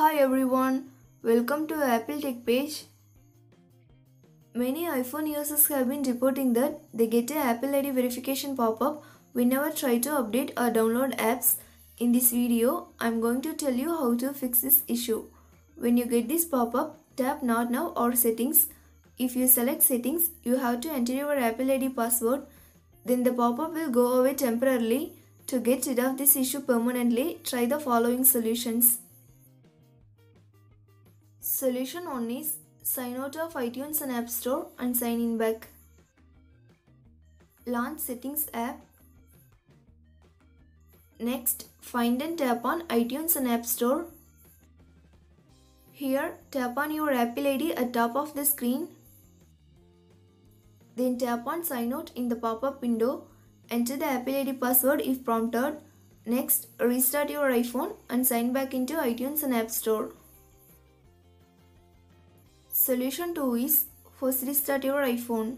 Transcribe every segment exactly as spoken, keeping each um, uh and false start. Hi everyone, welcome to Apple Tech Page. Many iPhone users have been reporting that they get an Apple I D verification pop-up whenever try to update or download apps. In this video, I'm going to tell you how to fix this issue. When you get this pop-up, tap Not Now or Settings. If you select Settings, you have to enter your Apple I D password. Then the pop-up will go away temporarily. To get rid of this issue permanently, try the following solutions. Solution one is sign out of iTunes and App Store and sign in back. Launch Settings app. Next, find and tap on iTunes and App Store. Here, tap on your Apple I D at top of the screen. Then tap on Sign Out in the pop-up window. Enter the Apple I D password if prompted. Next, restart your iPhone and sign back into iTunes and App Store. Solution two is first restart your iPhone.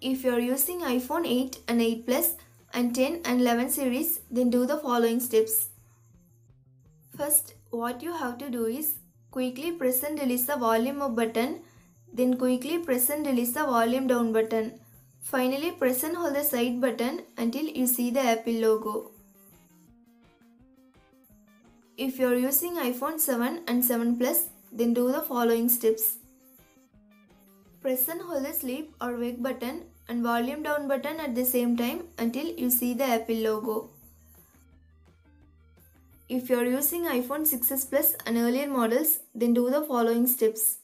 If you are using iPhone eight and eight Plus and ten and eleven series, then do the following steps. First, what you have to do is quickly press and release the volume up button, then quickly press and release the volume down button. Finally, press and hold the side button until you see the Apple logo. If you are using iPhone seven and seven Plus, then do the following steps. Press and hold the sleep or wake button and volume down button at the same time until you see the Apple logo. If you are using iPhone six S Plus and earlier models, then do the following steps.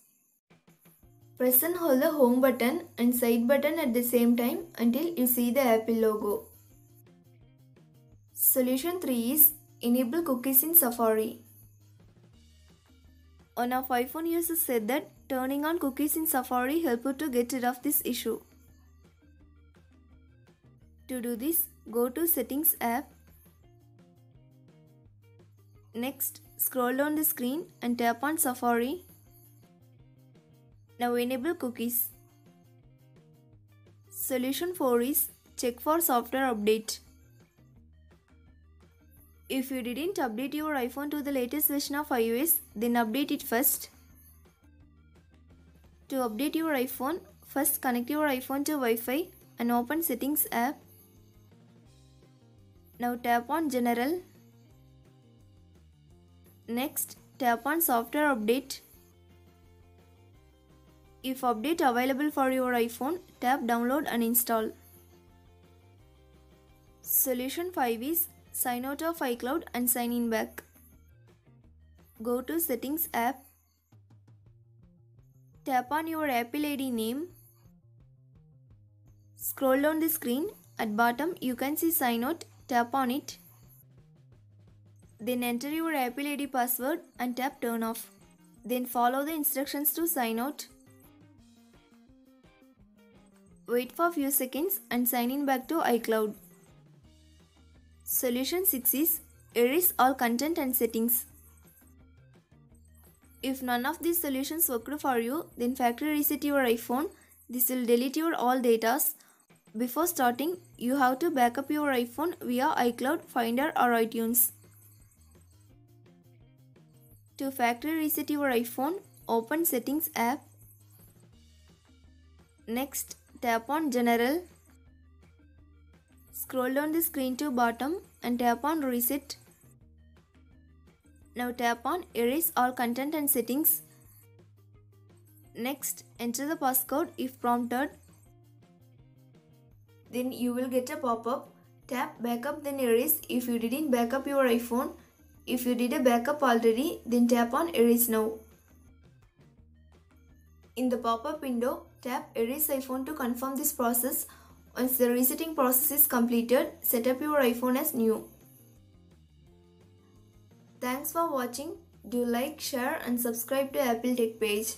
Press and hold the home button and side button at the same time until you see the Apple logo. Solution three is enable cookies in Safari. One of iPhone users said that turning on cookies in Safari helped you to get rid of this issue. To do this, go to Settings app. Next, scroll down the screen and tap on Safari. Now enable cookies. Solution four is check for software update. If you didn't update your iPhone to the latest version of iOS, then update it first. To update your iPhone, first connect your iPhone to Wi-Fi and open Settings app. Now tap on General. Next, tap on Software Update. If update available for your iPhone, tap Download and install. Solution five is sign out of iCloud and sign in back. Go to Settings app. Tap on your Apple I D name. Scroll down the screen. At bottom you can see sign out, tap on it. Then enter your Apple I D password and tap turn off. Then follow the instructions to sign out. Wait for a few seconds and sign in back to iCloud. Solution six is erase all content and settings. If none of these solutions worked for you, then factory reset your iPhone. This will delete your all data. Before starting, you have to backup your iPhone via iCloud, Finder or iTunes. To factory reset your iPhone, open Settings app. Next, tap on General. Scroll down the screen to bottom and tap on Reset. Now tap on Erase all content and settings. Next, enter the passcode if prompted. Then you will get a pop-up. Tap Backup then Erase if you didn't backup your iPhone. If you did a backup already, then tap on Erase Now. In the pop-up window, tap Erase iPhone to confirm this process. Once the resetting process is completed, set up your iPhone as new. Thanks for watching. Do like, share and subscribe to Apple Tech Page.